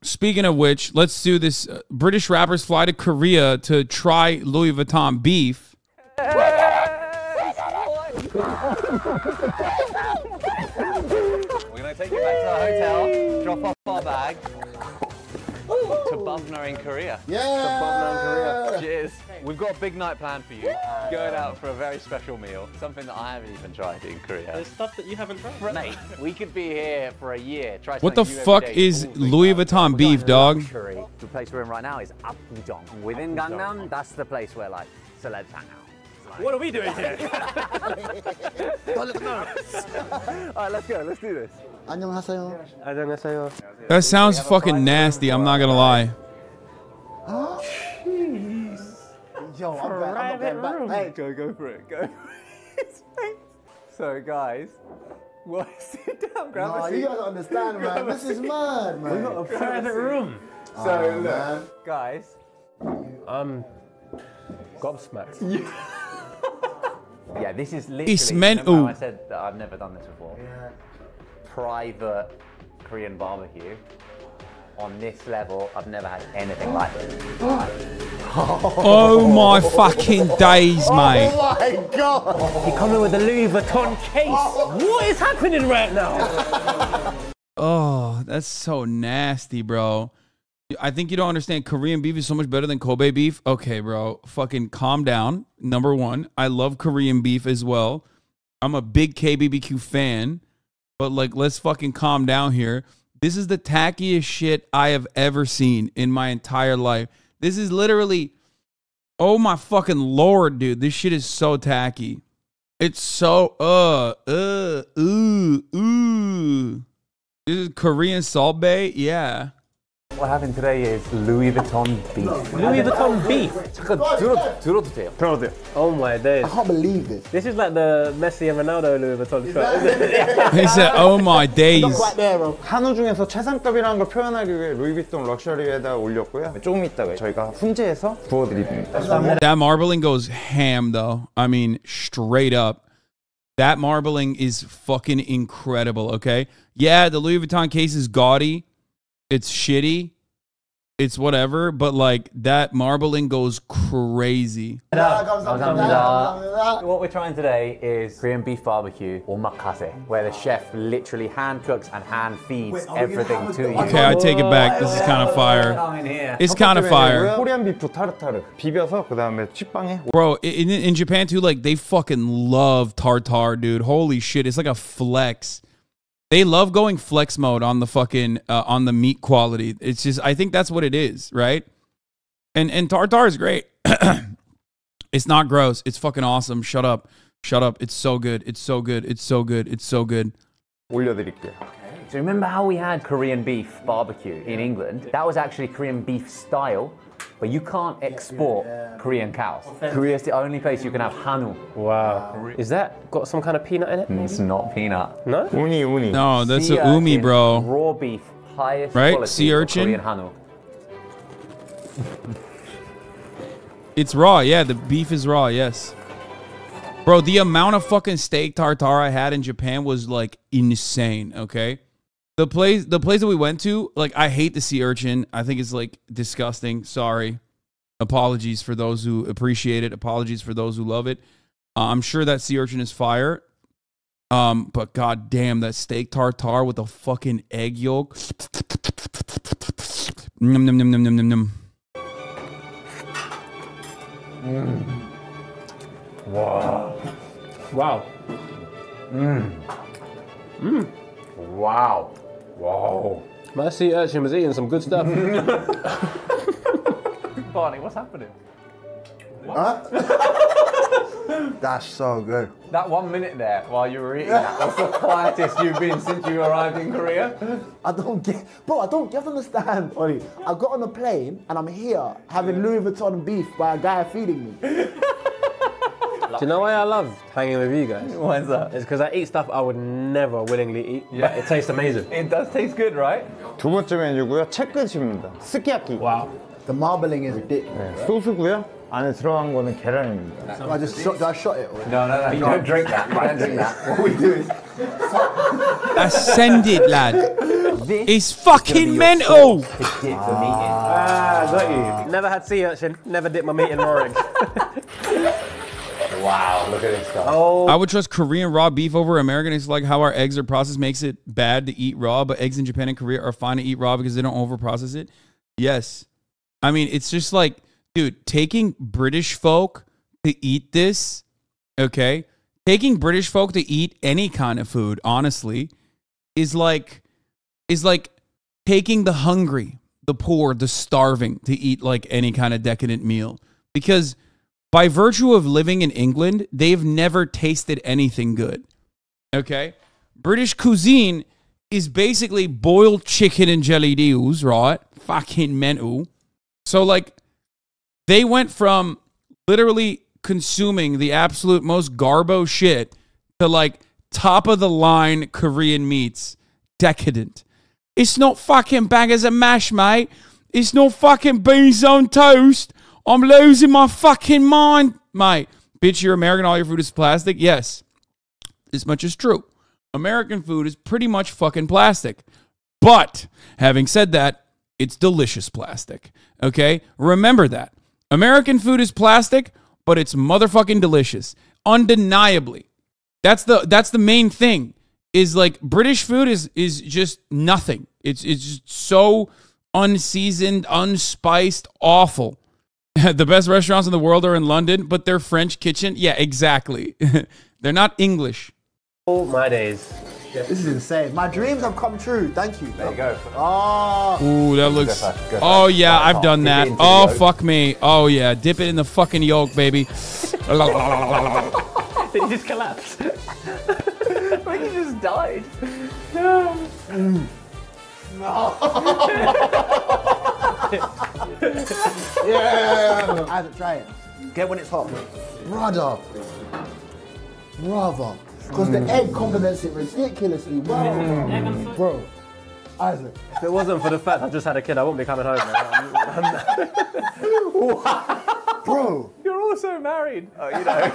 Speaking of which, let's do this. British rappers fly to Korea to try Louis Vuitton beef. We're going to take you back to the hotel, drop off our bag. To Bubna in Korea. Yeah! To Bubna in Korea. Cheers. We've got a big night planned for you. Going out for a very special meal. Something that I haven't even tried in Korea. There's stuff that you haven't tried. Mate, we could be here for a year. Try what the fuck is Louis Vuitton beef, dog? Korea. The place we're in right now is Apgujeong. Within Gangnam, that's the place where, like, celebs hang out. Like, what are we doing here? All right, let's go. Let's do this. That sounds fucking nasty, I'm not gonna lie. Oh, yo, I'm back. Hey, go for it, go. So guys, what? Sit down, grab a seat. You gotta understand, man. This is mad, man. We got a private room. So look, guys. Gobsmacked. Yeah, this is literally. It's mental. I said that I've never done this before. Yeah. Private Korean barbecue on this level. I've never had anything like this. Oh my fucking days, mate. Oh my god. You're coming with a Louis Vuitton case. What is happening right now? Oh, that's so nasty, bro. I think you don't understand. Korean beef is so much better than Kobe beef. Okay, bro. Fucking calm down. Number one, I love Korean beef as well. I'm a big KBBQ fan. But, like, let's fucking calm down here. This is the tackiest shit I have ever seen in my entire life. This is literally... Oh, my fucking lord, dude. This shit is so tacky. It's so... This is Korean salt bae? Yeah. What happened today is Louis Vuitton beef. Louis Vuitton beef? Oh my days. I can't believe this. This is like the Messi and Ronaldo Louis Vuitton truck, isn't it? He said, oh my days. Look right there, bro. 한우 중에서 최상급이라는 걸 표현하기 위해 루이비통 럭셔리에다 올렸고요. 조금 있다가 저희가 훈제해서 부어드립니다. That marbling goes ham, though. I mean, straight up. That marbling is fucking incredible, okay? Yeah, the Louis Vuitton case is gaudy. It's shitty. It's whatever, but like that marbling goes crazy. What we're trying today is Korean beef barbecue or makase, where the chef literally hand cooks and hand feeds everything to you. Okay, I take it back. This is kind of fire. It's kind of fire. Korean beef tartare. 비벼서 그다음에 식빵에. Bro, in Japan too, like they fucking love tartare, dude. Holy shit, it's like a flex. They love going flex mode on the fucking, on the meat quality. It's just, I think that's what it is, right? And tartare is great. It's not gross. It's fucking awesome. Shut up. Shut up. It's so good. It's so good. It's so good. It's so good. 올려드릴게요. So remember how we had Korean beef barbecue in England? That was actually Korean beef style. But you can't export Korean cows. Korea is the only place you can have hanu. Wow. Is that got some kind of peanut in it? Maybe? It's not peanut. No? Uni, uni. No, that's a umi, bro. Raw beef, highest quality sea urchin? Korean hanu. It's raw, yeah. The beef is raw, yes. Bro, the amount of fucking steak tartare I had in Japan was, like, insane, okay? The place that we went to, like, I hate the sea urchin. I think it's, like, disgusting. Sorry. Apologies for those who appreciate it. Apologies for those who love it. I'm sure that sea urchin is fire. But goddamn, that steak tartare with a fucking egg yolk. Nom nom nom nom nom nom nom. Wow. Wow. Mmm. Mmm. Wow. Wow. My sea urchin was eating some good stuff. Barney, what's happening? What? That's so good. That 1 minute there while you were eating that was the quietest you've been since you arrived in Korea. I don't understand, Ollie. I got on a plane and I'm here having Louis Vuitton beef by a guy feeding me. Do you know why I love hanging with you guys? Why is that? It's because I eat stuff I would never willingly eat, but it tastes amazing. It does taste good, right? 두 번째 메뉴고요. 채끝입니다. 스키야키. Wow. The marbling is ridiculous. 소스고요. 안에 들어간 거는 계란입니다. I shot it already. No. You don't drink that. You don't drink that. What we do is... Ascended, lad. He's fucking mental. Ah, got you. Never had sea urchin. Never dipped my meat in raw eggs. Wow, look at this stuff. Oh. I would trust Korean raw beef over American. It's like how our eggs are processed makes it bad to eat raw, but eggs in Japan and Korea are fine to eat raw because they don't overprocess it. Yes. I mean, it's just like, dude, taking British folk to eat this, okay? Taking British folk to eat any kind of food, honestly, is like taking the hungry, the poor, the starving to eat like any kind of decadent meal. Because by virtue of living in England, they've never tasted anything good, okay? British cuisine is basically boiled chicken and jellied eels, right? Fucking mental. So, like, they went from literally consuming the absolute most garbo shit to, like, top-of-the-line Korean meats. Decadent. It's not fucking bangers and mash, mate. It's not fucking beans on toast. I'm losing my fucking mind, mate. Bitch, you're American, all your food is plastic? Yes. This much is true. American food is pretty much fucking plastic. But, having said that, it's delicious plastic, okay? Remember that. American food is plastic, but it's motherfucking delicious. Undeniably. That's the main thing, is like British food is just nothing. It's just so unseasoned, unspiced, awful. The best restaurants in the world are in London, but they're French kitchen. Yeah, exactly. They're not English. Oh, my days. This is insane. My dreams have come true. Thank you. There you go. Oh. Ooh, that looks... Oh, yeah, I've done that. Oh, fuck me. Oh, yeah. Dip it in the fucking yolk, baby. Did he just collapse? I think he just died. No. Yeah! Isaac, try it. Get when it's hot. Brother. Because the egg complements it ridiculously well. Bro, Isaac. If it wasn't for the fact I just had a kid, I wouldn't be coming home. Wow. Bro. You're also married. Oh, you know,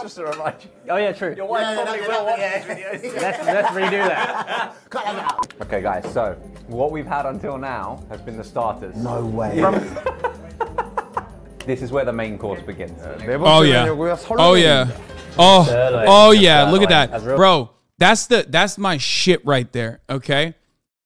just to remind you. Oh, yeah, true. Your wife probably will watch these videos. Let's redo that. Cut that out. Okay, guys, so what we've had until now has been the starters. No way. This is where the main course begins. Oh, yeah. Oh, yeah. Oh, yeah. Look at that. Bro, that's my shit right there, okay?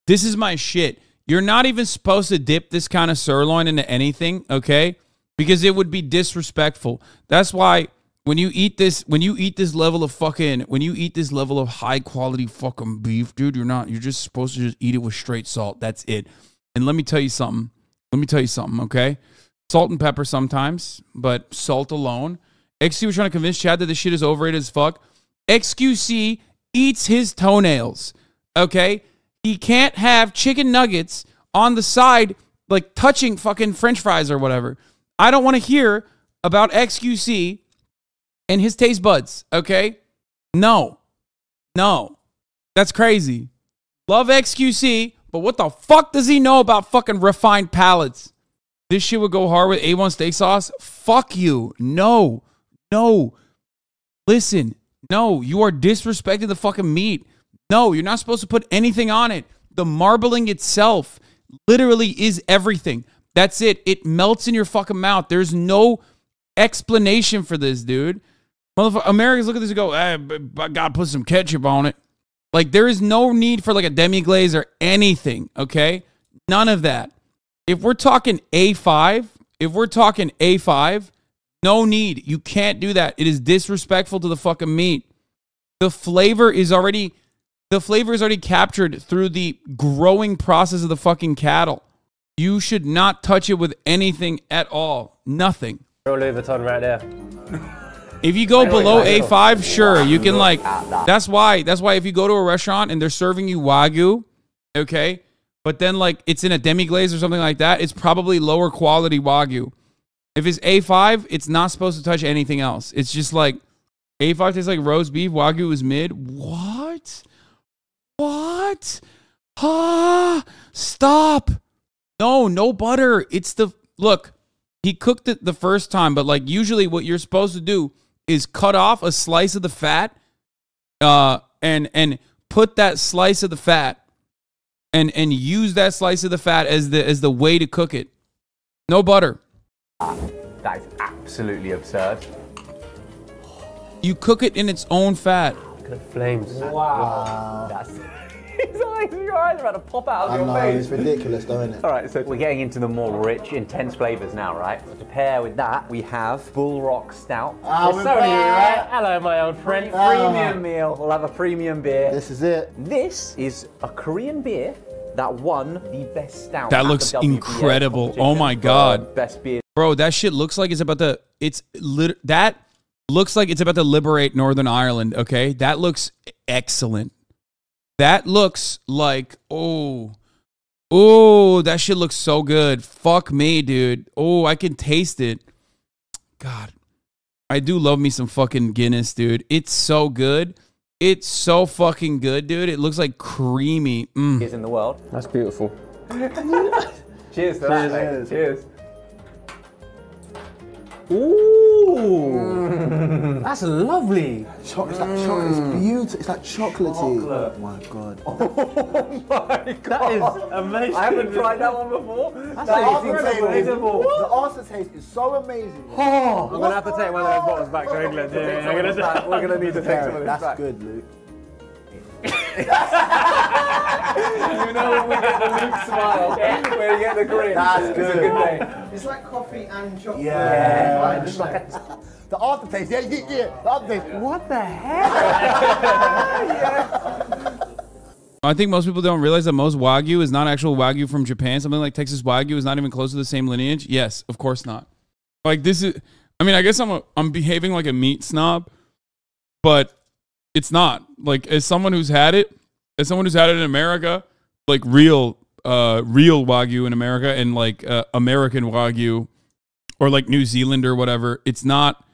This is my shit. You're not even supposed to dip this kind of sirloin into anything, okay? Because it would be disrespectful. That's why when you eat this level of high quality fucking beef, dude, you're just supposed to just eat it with straight salt. That's it. And let me tell you something. Okay? Salt and pepper sometimes, but salt alone. XQC was trying to convince Chad that this shit is overrated as fuck. XQC eats his toenails. Okay? He can't have chicken nuggets on the side, like touching fucking French fries or whatever. I don't want to hear about XQC and his taste buds, okay? No. No. That's crazy. Love XQC, but what the fuck does he know about fucking refined palates? This shit would go hard with A1 steak sauce? Fuck you. No. No. Listen. No. You are disrespecting the fucking meat. No. You're not supposed to put anything on it. The marbling itself literally is everything. That's it. It melts in your fucking mouth. There's no explanation for this, dude. Motherfucker, Americans look at this and go, hey, I gotta put some ketchup on it. Like, there is no need for, like, a demi-glaze or anything, okay? None of that. If we're talking A5, no need. You can't do that. It is disrespectful to the fucking meat. The flavor is already captured through the growing process of the fucking cattle. You should not touch it with anything at all. Nothing. Louis Vuitton right there. If you go below A5, sure, you can, like, that's why if you go to a restaurant and they're serving you Wagyu, okay, but then, like, it's in a demi-glaze or something like that, it's probably lower quality Wagyu. If it's A5, it's not supposed to touch anything else. It's just like, A5 tastes like roast beef, Wagyu is mid. What? What? Ah, stop. No, no butter. It's the... Look, he cooked it the first time, but, like, usually what you're supposed to do is cut off a slice of the fat and put that slice of the fat and use that slice of the fat as the way to cook it. No butter. That is absolutely absurd. You cook it in its own fat. Look at the flames. Wow. That's his eyes, your eyes are about to pop out of your face. It's ridiculous, though, isn't it? All right, so we're getting into the more rich, intense flavors now, right? So to pair with that, we have Bull Rock Stout. Oh, it's so new, right? Hello, my old friend. Premium meal. We'll have a premium beer. This is it. This is a Korean beer that won the best stout. That looks incredible. Oh, my God. Best beer. Bro, that shit looks like it's about to... that looks like it's about to liberate Northern Ireland, okay? That looks excellent. That looks like... Oh, that shit looks so good. Fuck me, dude. Oh, I can taste it. God. I do love me some fucking Guinness, dude. It's so good. It's so fucking good, dude. It looks like creamy. Mm. Cheers in the world. That's beautiful. Cheers to that, man. Cheers. Ooh, that's lovely. It's like chocolate. It's beautiful. It's like chocolatey. Chocolate. Oh my God. Oh my God. That is amazing. I haven't tried that one before. That's unbelievable. The aftertaste is so amazing. Oh, I'm gonna have to take one of those bottles back to England. Yeah, we're gonna need to take some of this back. That's good, Luke. You know when we get the Luke smile, where you get the grin. That's good. It's a good day. It's like coffee and chocolate. Yeah. It's like the aftertaste. Yeah, yeah, yeah. The aftertaste. Yeah. What the heck? Yeah. I think most people don't realize that most Wagyu is not actual Wagyu from Japan. Something like Texas Wagyu is not even close to the same lineage. Yes, of course not. Like this is. I mean, I guess I'm behaving like a meat snob, but. It's not like as someone who's had it in America, like real Wagyu in America and like American Wagyu or like New Zealand or whatever. It's not.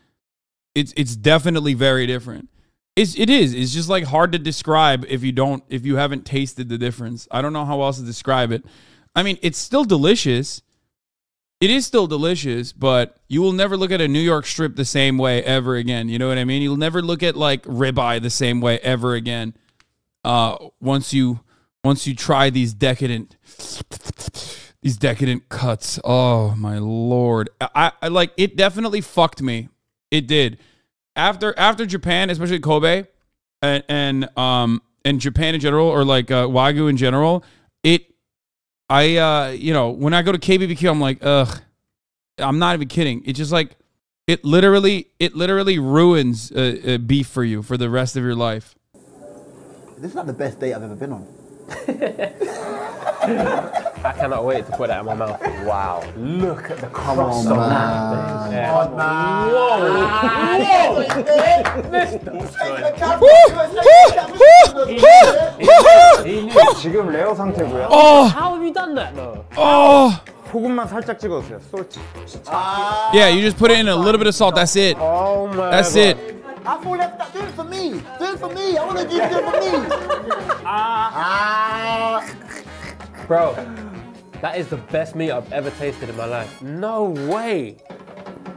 It's definitely very different. It is. It's just like hard to describe if you haven't tasted the difference. I don't know how else to describe it. I mean, it's still delicious. It is still delicious, but you will never look at a New York strip the same way ever again. You know what I mean? You'll never look at like ribeye the same way ever again. Once you try these decadent cuts. Oh my Lord! I like it. Definitely fucked me. It did. After Japan, especially Kobe, and Japan in general, or like Wagyu in general, it. You know, when I go to KBBQ, I'm like, ugh, I'm not even kidding. It's just like, it literally ruins beef for you for the rest of your life. This is not the best date I've ever been on. I cannot wait to put that in my mouth. Wow. Look at the crust on that. Yeah. Oh, man. Whoa! Oh! How have you done that? Oh! Yeah, you just put it in a little bit of salt. That's it. Oh my. That's it. I thought that. Do it for me. Do it for me. I want to do it for me. Bro, that is the best meat I've ever tasted in my life. No way.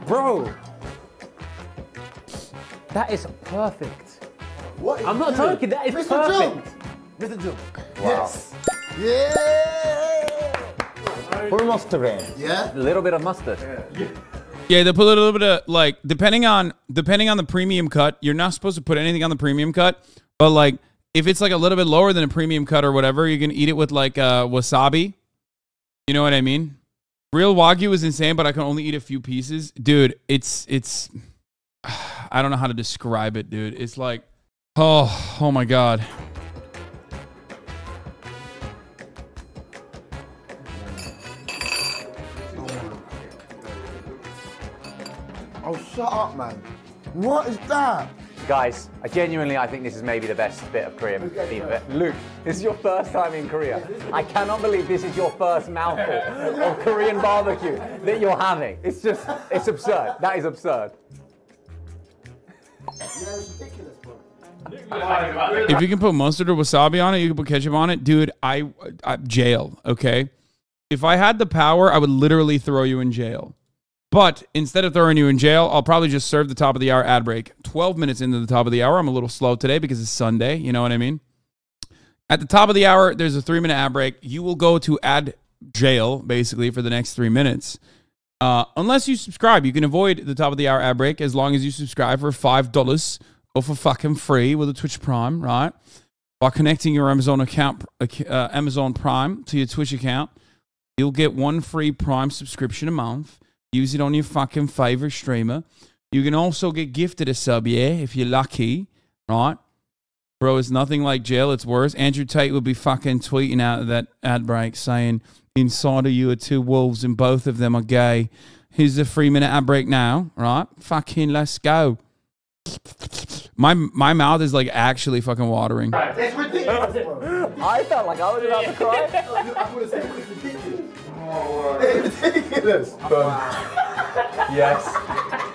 Bro. That is perfect. What is I'm not joking, that is Mr. perfect. Mr. Jung. Wow. Yes. Yeah. Full mustard in. Yeah. A little bit of mustard. Yeah. Yeah, they put a little bit of like depending on the premium cut, you're not supposed to put anything on the premium cut, but like if it's like a little bit lower than a premium cut or whatever, you can eat it with like wasabi. You know what I mean? Real Wagyu is insane, but I can only eat a few pieces. Dude, it's I don't know how to describe it, dude. It's like oh my God. Oh, shut up, man. What is that? Guys, I think this is maybe the best bit of Korean beef of it. Luke, this is your first time in Korea. I cannot believe this is your first mouthful of Korean barbecue that you're having. It's just, it's absurd. That is absurd. If you can put mustard or wasabi on it, you can put ketchup on it. Dude, I jail, okay? If I had the power, I would literally throw you in jail. But instead of throwing you in jail, I'll probably just serve the top of the hour ad break. 12 minutes into the top of the hour, I'm a little slow today because it's Sunday. You know what I mean? At the top of the hour, there's a 3-minute ad break. You will go to ad jail, basically, for the next 3 minutes. Unless you subscribe, you can avoid the top of the hour ad break as long as you subscribe for $5 or for fucking free with a Twitch Prime, right? By connecting your Amazon account, Amazon Prime to your Twitch account, you'll get one free Prime subscription a month. Use it on your fucking favorite streamer. You can also get gifted a sub, yeah, if you're lucky, right? Bro, it's nothing like jail. It's worse. Andrew Tate would be fucking tweeting out of that ad break saying, inside of you are two wolves and both of them are gay. Here's the 3-minute ad break now, right? Fucking let's go. My mouth is like actually fucking watering. It's ridiculous, bro. I felt like I was about to cry. I would have said it's ridiculous. Oh, it's ridiculous. Yes.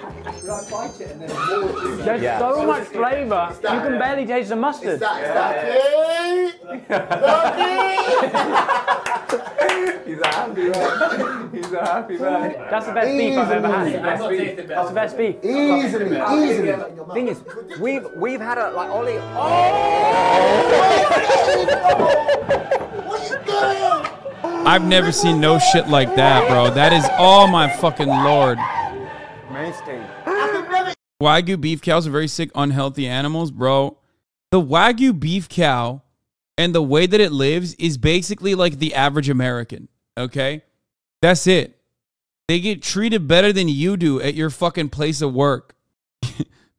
There's so much flavour, you can barely taste the mustard. He's a happy man. He's a happy man. That's the best beef I've ever had. That's the best beef. Easily. The thing is, we've had a, like, Ollie. Oh! What are you doing? I've never seen no shit like that, bro. That is, oh my fucking lord. Wagyu beef cows are very sick, unhealthy animals, bro. The Wagyu beef cow and the way that it lives is basically like the average American, okay? That's it. They get treated better than you do at your fucking place of work.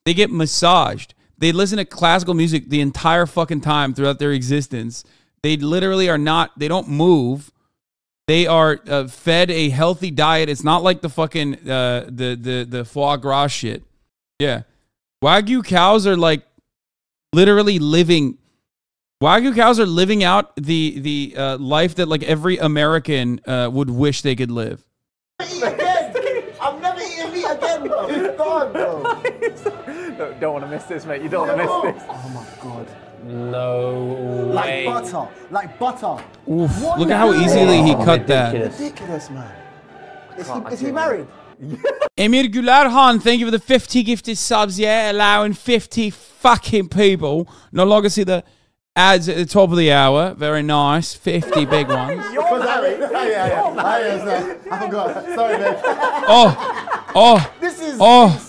They get massaged. They listen to classical music the entire fucking time throughout their existence. They literally are not, they don't move. They are fed a healthy diet. It's not like the fucking the foie gras shit. Yeah, Wagyu cows are like literally living. Wagyu cows are living out the life that like every American would wish they could live. I'm never eating meat again, bro. It's gone, bro. No, don't want to miss this, mate. You don't want to miss this. Oh my god. No way. Like butter. Like butter. Oof, look at how easily he cut that. Ridiculous, man. Is he married? Emir Goulart-Han, thank you for the 50 gifted subs, yeah? Allowing 50 fucking people. No longer see the ads at the top of the hour. Very nice. 50 big ones. You're married. I forgot. Sorry, man. Oh. This is... Oh.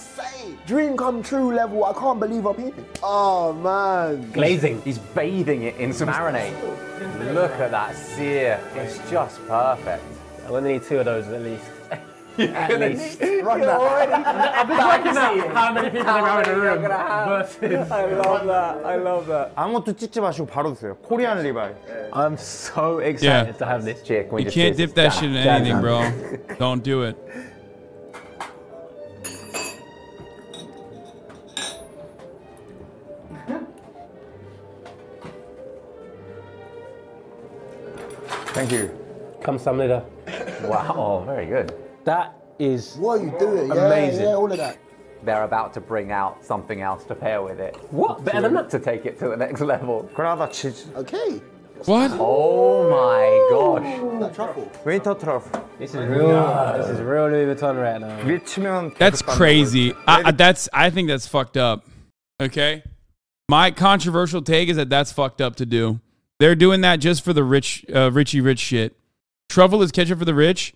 Dream come true level. I can't believe I'm eating. Oh man. Glazing. He's bathing it in some marinade. Look at that sear. It's just perfect. I'm gonna need 2 of those at least. At least. I've been working out how many people are in the room. I love that. I love that. 아무것도 찍지 마시고 바로 드세요. Korean ribeye. I'm so excited to have this chick. You can't dip that shit in anything, bro. Don't do it. Thank you. Come some later. Wow, very good. That is what are you doing? Amazing. Yeah, all of that. They're about to bring out something else to pair with it. What? Better than that? To take it to the next level. Grava cheese. Okay. What? Oh my gosh. That truffle. Winter truffle. This is real. Yeah. This is real Louis Vuitton right now. That's crazy. I think that's fucked up. Okay. My controversial take is that that's fucked up to do. They're doing that just for the rich, rich shit. Truffle is ketchup for the rich,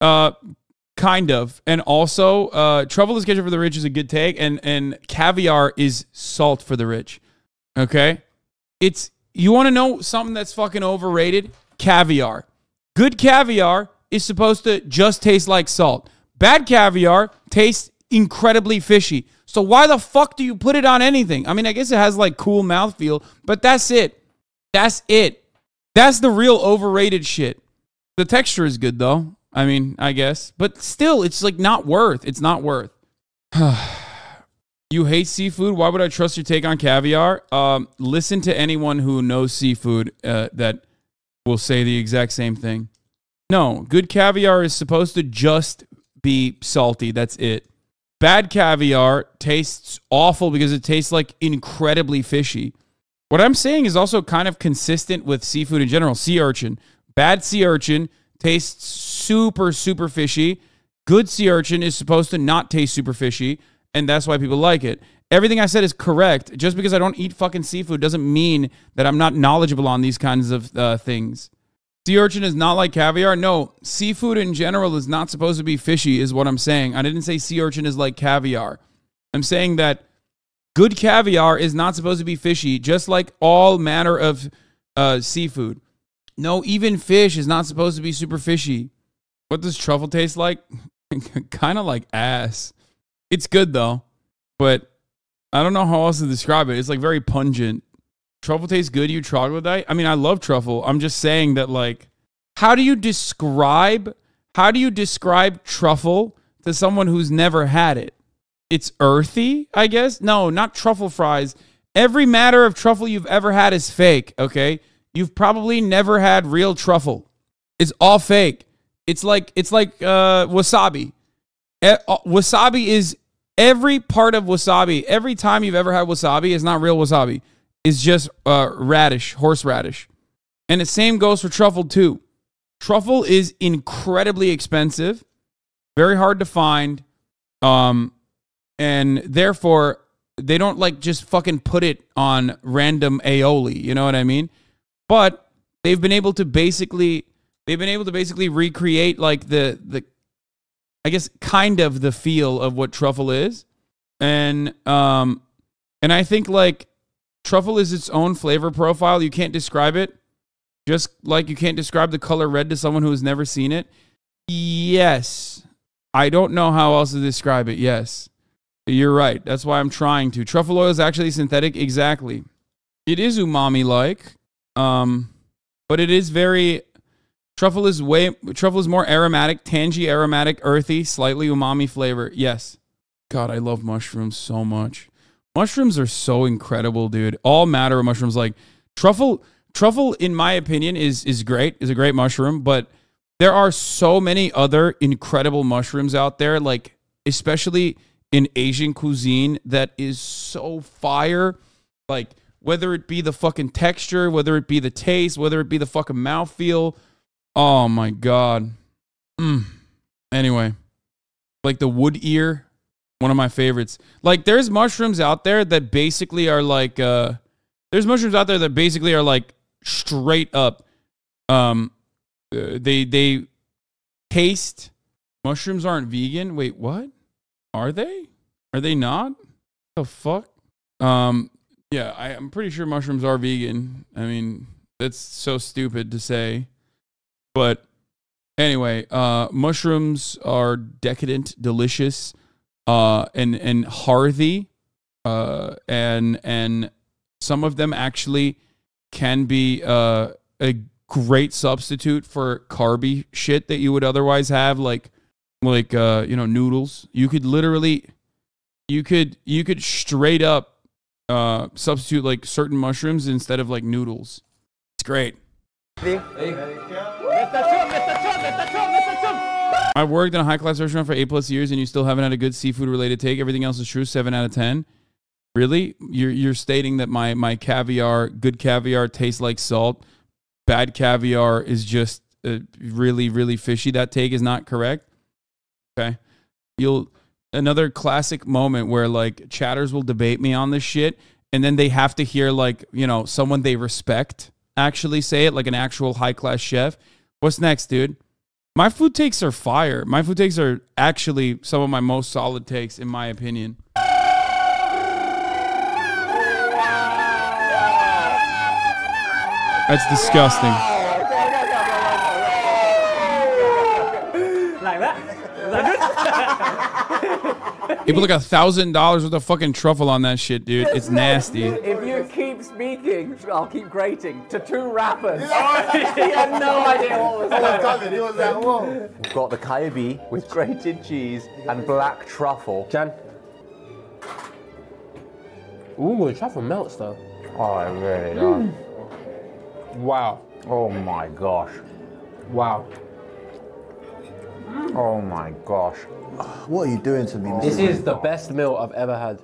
kind of. And also, truffle is ketchup for the rich is a good take, and caviar is salt for the rich. Okay, it's you want to know something that's fucking overrated? Caviar. Good caviar is supposed to just taste like salt. Bad caviar tastes incredibly fishy. So why the fuck do you put it on anything? I mean, I guess it has like cool mouthfeel, but that's it. That's it. That's the real overrated shit. The texture is good, though. I mean, I guess. But still, it's like not worth. It's not worth. You hate seafood? Why would I trust your take on caviar? Listen to anyone who knows seafood that will say the exact same thing. No, good caviar is supposed to just be salty. That's it. Bad caviar tastes awful because it tastes like incredibly fishy. What I'm saying is also kind of consistent with seafood in general. Sea urchin. Bad sea urchin tastes super, super fishy. Good sea urchin is supposed to not taste super fishy, and that's why people like it. Everything I said is correct. Just because I don't eat fucking seafood doesn't mean that I'm not knowledgeable on these kinds of things. Sea urchin is not like caviar. No, seafood in general is not supposed to be fishy is what I'm saying. I didn't say sea urchin is like caviar. I'm saying that good caviar is not supposed to be fishy, just like all manner of seafood. No, even fish is not supposed to be super fishy. What does truffle taste like? Kind of like ass. It's good though, but I don't know how else to describe it. It's like very pungent. Truffle tastes good, you troglodyte? I mean, I love truffle. I'm just saying that, like, how do you describe truffle to someone who's never had it? It's earthy, I guess? No, not truffle fries. Every matter of truffle you've ever had is fake, okay? You've probably never had real truffle. It's all fake. It's like wasabi. Wasabi is every part of wasabi. Every time you've ever had wasabi, it's not real wasabi. It's just radish, horseradish. And the same goes for truffle too. Truffle is incredibly expensive, very hard to find, and therefore they don't like just fucking put it on random aioli, you know what I mean? But they've been able to basically recreate like the I guess kind of the feel of what truffle is. And I think like truffle is its own flavor profile. You can't describe it. Just like you can't describe the color red to someone who has never seen it. Yes. I don't know how else to describe it. Yes. You're right. That's why I'm trying to. Truffle oil is actually synthetic. Exactly. It is umami-like. But it is very... Truffle is more aromatic, tangy, aromatic, earthy, slightly umami flavor. Yes. God, I love mushrooms so much. Mushrooms are so incredible, dude. All matter of mushrooms, like truffle in my opinion is great, is a great mushroom, but there are so many other incredible mushrooms out there, like especially in Asian cuisine, that is so fire. Like whether it be the fucking texture, whether it be the taste, whether it be the fucking mouthfeel. Oh my God. Anyway, like the wood ear, one of my favorites. Like there's mushrooms out there that basically are like, straight up. They taste. Mushrooms aren't vegan. Wait, what? Are they? Are they not? The fuck? Yeah, I'm pretty sure mushrooms are vegan. I mean, that's so stupid to say. But anyway, mushrooms are decadent, delicious, and hearty, and some of them actually can be a great substitute for carby shit that you would otherwise have, like you know, noodles. You could straight up substitute like certain mushrooms instead of like noodles. It's great. I worked in a high-class restaurant for 8+ years, and you still haven't had a good seafood-related take. Everything else is true. 7 out of 10. Really? You're stating that my caviar, good caviar, tastes like salt. Bad caviar is just really, really fishy. That take is not correct. Okay. Another classic moment where like chatters will debate me on this shit, and then they have to hear like, you know, someone they respect actually say it, like an actual high-class chef. What's next, dude? My food takes are fire. My food takes are actually some of my most solid takes, in my opinion. That's disgusting. Like that? Is that good? People look $1,000 worth of fucking truffle on that shit, dude. It's nasty. If you keep speaking, I'll keep grating to two rappers. He had no idea what was going on. Like, whoa. We've got the kaibi with grated cheese and black truffle. Jan. Ooh, the truffle melts though. Oh, it really does. Wow. Oh my gosh. Wow. Oh my gosh. What are you doing to me, Mr. This is the best meal I've ever had.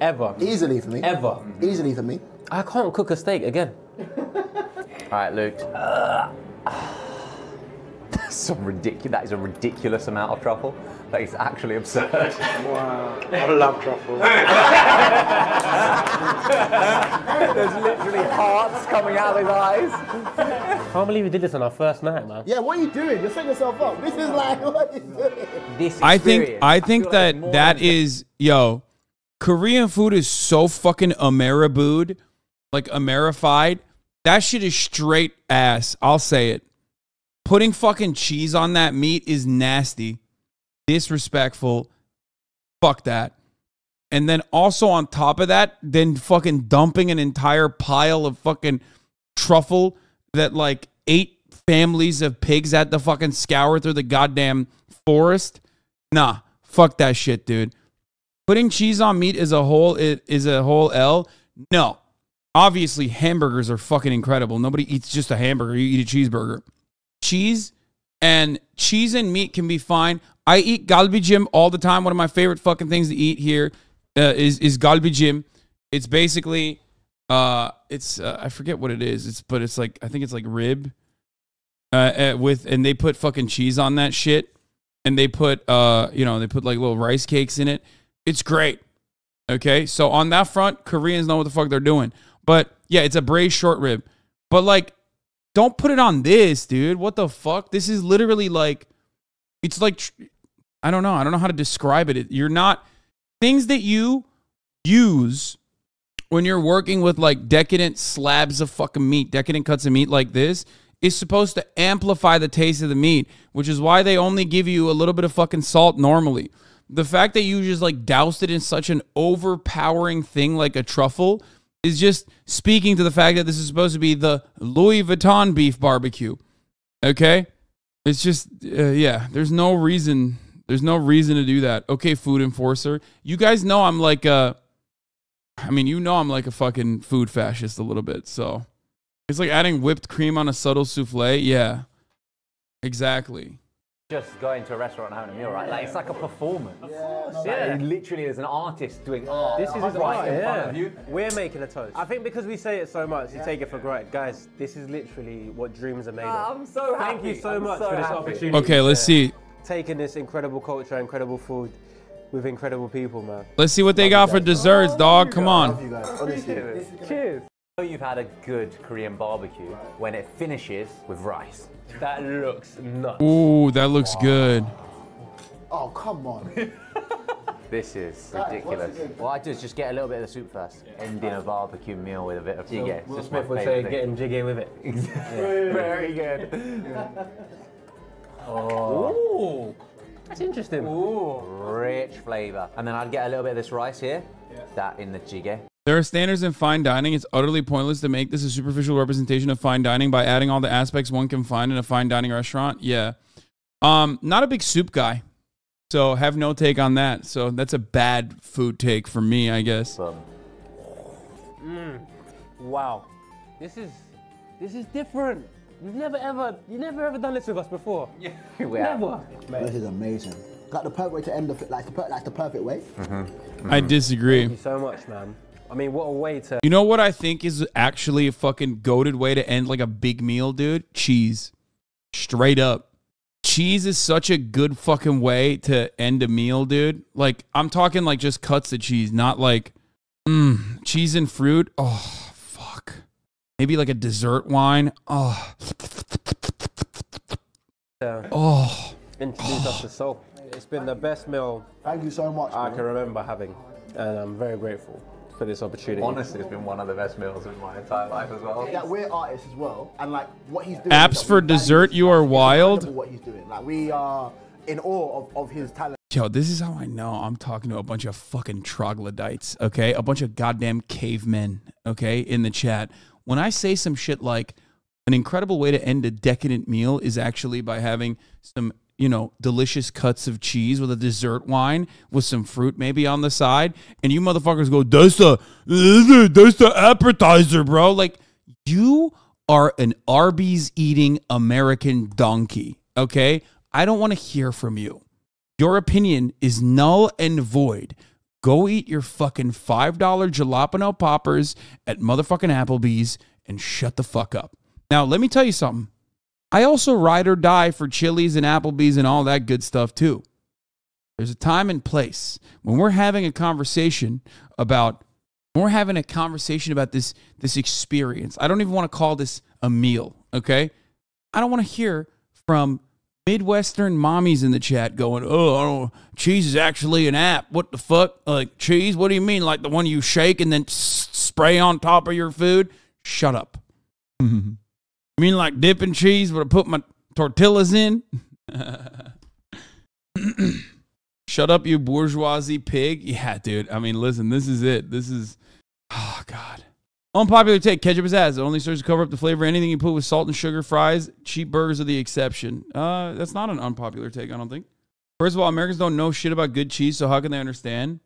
Ever. Easily for me. Ever. Easily for me. I can't cook a steak again. All right, Luke. so ridiculous. That is a ridiculous amount of truffle. That is actually absurd. Wow. I love truffle. There's literally hearts coming out of his eyes. I can't believe we did this on our first night, man. Yeah, what are you doing? You're setting yourself up. This is like, what are you doing? This I think that is, yo, Korean food is so fucking Ameribooed, like Amerified. That shit is straight ass. I'll say it. Putting fucking cheese on that meat is nasty, disrespectful. Fuck that. And then also on top of that, then fucking dumping an entire pile of fucking truffle that like 8 families of pigs had to fucking scour through the goddamn forest. Nah, fuck that shit, dude. Putting cheese on meat as a whole, it is a whole L. No. Obviously, hamburgers are fucking incredible. Nobody eats just a hamburger. You eat a cheeseburger. Cheese and meat can be fine. I eat galbijim all the time. One of my favorite fucking things to eat here is galbijim. It's basically... I forget what it is. But it's like, I think it's like rib and they put fucking cheese on that shit, and they put, you know, they put like little rice cakes in it. It's great. Okay. So on that front, Koreans know what the fuck they're doing, but yeah, it's a braised short rib, but like, don't put it on this, dude. What the fuck? This is literally like, it's like, I don't know. I don't know how to describe it. You're not things that you use when you're working with like decadent slabs of fucking meat, decadent cuts of meat like this, is supposed to amplify the taste of the meat, which is why they only give you a little bit of fucking salt normally. The fact that you just like doused it in such an overpowering thing like a truffle is just speaking to the fact that this is supposed to be the Louis Vuitton beef barbecue. Okay? It's just, yeah, there's no reason to do that. Okay, Food Enforcer. You guys know I'm like, I mean, you know I'm like a fucking food fascist a little bit, so. It's like adding whipped cream on a subtle souffle. Yeah, exactly. Just going to a restaurant and having a meal, right? Like, it's like a performance. Yeah. Like, it literally is an artist doing art. This is right in front of you. We're making a toast. I think because we say it so much, you take it for granted. Guys, this is literally what dreams are made of. I'm so happy. Thank you so much for this opportunity. Okay, let's see. Taking this incredible culture, incredible food, with incredible people, man. Let's see what they got for desserts, dog. Come on. Cheers. Cheers. I know you've had a good Korean barbecue when it finishes with rice. That looks nuts. Ooh, that looks good. Oh, come on. This is ridiculous. What I do is just get a little bit of the soup first. Ending a barbecue meal with a bit of jjigae. Will Smith would say, getting jjigae with it. Exactly. Very good. Oh. Ooh. That's interesting. Ooh. Rich flavor. And then I'd get a little bit of this rice here. Yeah. That in the jjigae. There are standards in fine dining. It's utterly pointless to make this a superficial representation of fine dining by adding all the aspects one can find in a fine dining restaurant. Yeah. Not a big soup guy. So have no take on that. So that's a bad food take for me, I guess. Wow. This is different. You've never ever done this with us before. Yeah, never. Mate. This is amazing. Like the perfect way to end the, like the perfect way. I disagree. Thank you so much, man. I mean, what a way to. You know what I think is actually a fucking goated way to end like a big meal, dude? Cheese, straight up. Cheese is such a good fucking way to end a meal, dude. Like I'm talking like just cuts of cheese, not like cheese and fruit. Oh. Maybe like a dessert wine. Oh. Oh. Introduce us to soul. It's been the best meal. Thank you so much. I can remember having, and I'm very grateful for this opportunity. Honestly, it's been one of the best meals in my entire life as well. Yeah, we're artists as well, and like what he's doing. Apps for dessert. You are wild. What he's doing. Like we are in awe of his talent. Yo, this is how I know I'm talking to a bunch of fucking troglodytes. Okay, a bunch of goddamn cavemen. Okay, in the chat. When I say some shit like an incredible way to end a decadent meal is actually by having some, you know, delicious cuts of cheese with a dessert wine with some fruit maybe on the side, and you motherfuckers go, that's the appetizer, bro. Like, you are an Arby's eating American donkey, okay? I don't want to hear from you. Your opinion is null and void. Go eat your fucking $5 jalapeno poppers at motherfucking Applebee's and shut the fuck up. Now, let me tell you something. I also ride or die for Chili's and Applebee's and all that good stuff too. There's a time and place when we're having a conversation about this experience. I don't even want to call this a meal, okay? I don't want to hear from Midwestern mommies in the chat going, oh, cheese is actually an app. What the fuck? Like, cheese? What do you mean? Like the one you shake and then spray on top of your food? Shut up. Mm-hmm. You mean like dipping cheese where I put my tortillas in? Shut up, you bourgeoisie pig. Yeah, dude. I mean, listen, this is it. This is, oh, God. Unpopular take, ketchup is ass. It only serves to cover up the flavor. Anything you put with salt and sugar, fries, cheap burgers are the exception. That's not an unpopular take, I don't think. First of all, Americans don't know shit about good cheese, so how can they understand?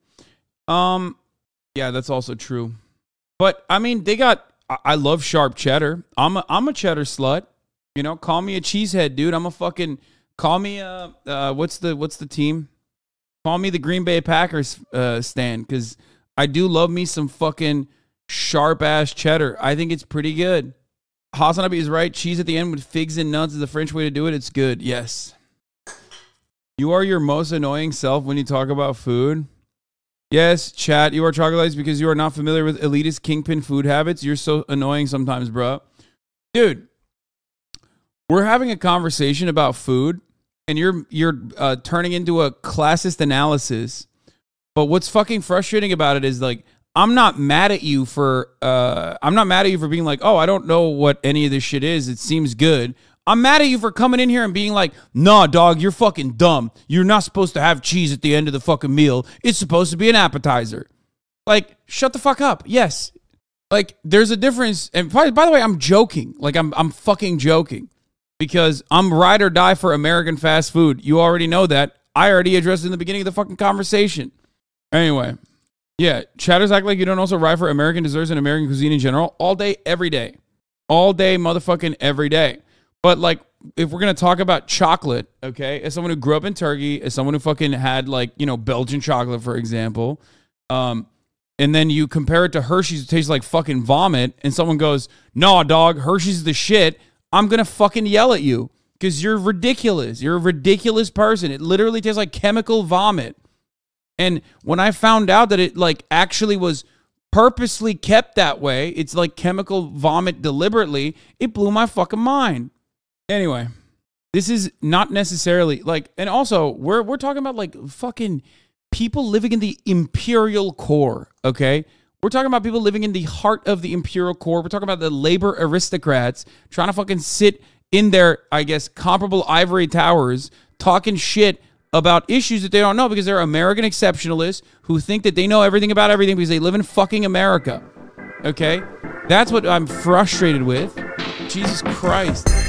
Yeah, that's also true. But, I mean, they got... I love sharp cheddar. I'm a cheddar slut. You know, call me a cheesehead, dude. I'm a fucking... Call me a... what's the team? Call me the Green Bay Packers stand, because I do love me some fucking... sharp-ass cheddar. I think it's pretty good. Hasan is right. Cheese at the end with figs and nuts is the French way to do it. It's good. Yes. You are your most annoying self when you talk about food. Yes, chat. You are troglodytes because you are not familiar with elitist kingpin food habits. You're so annoying sometimes, bro. Dude, we're having a conversation about food, and you're turning into a classist analysis. But what's fucking frustrating about it is, like, I'm not mad at you for being like, oh, I don't know what any of this shit is. It seems good. I'm mad at you for coming in here and being like, nah, dog, you're fucking dumb. You're not supposed to have cheese at the end of the fucking meal. It's supposed to be an appetizer. Like, shut the fuck up. Yes. Like, there's a difference. And by the way, I'm joking. Like, I'm fucking joking. Because I'm ride or die for American fast food. You already know that. I already addressed it in the beginning of the fucking conversation. Anyway. Yeah, chatters act like you don't also ride for American desserts and American cuisine in general all day, every day. All day, motherfucking every day. But, like, if we're going to talk about chocolate, okay, as someone who grew up in Turkey, as someone who fucking had, like, you know, Belgian chocolate, for example, and then you compare it to Hershey's, it tastes like fucking vomit, and someone goes, nah, dog, Hershey's the shit, I'm going to fucking yell at you because you're ridiculous. You're a ridiculous person. It literally tastes like chemical vomit. And when I found out that it, like, actually was purposely kept that way, it's like chemical vomit deliberately, it blew my fucking mind. Anyway, this is not necessarily, like, and also, we're talking about, like, fucking people living in the imperial core, okay? We're talking about people living in the heart of the imperial core. We're talking about the labor aristocrats trying to fucking sit in their, I guess, comparable ivory towers talking shit about issues that they don't know because they're American exceptionalists who think that they know everything about everything because they live in fucking America. Okay? That's what I'm frustrated with. Jesus Christ.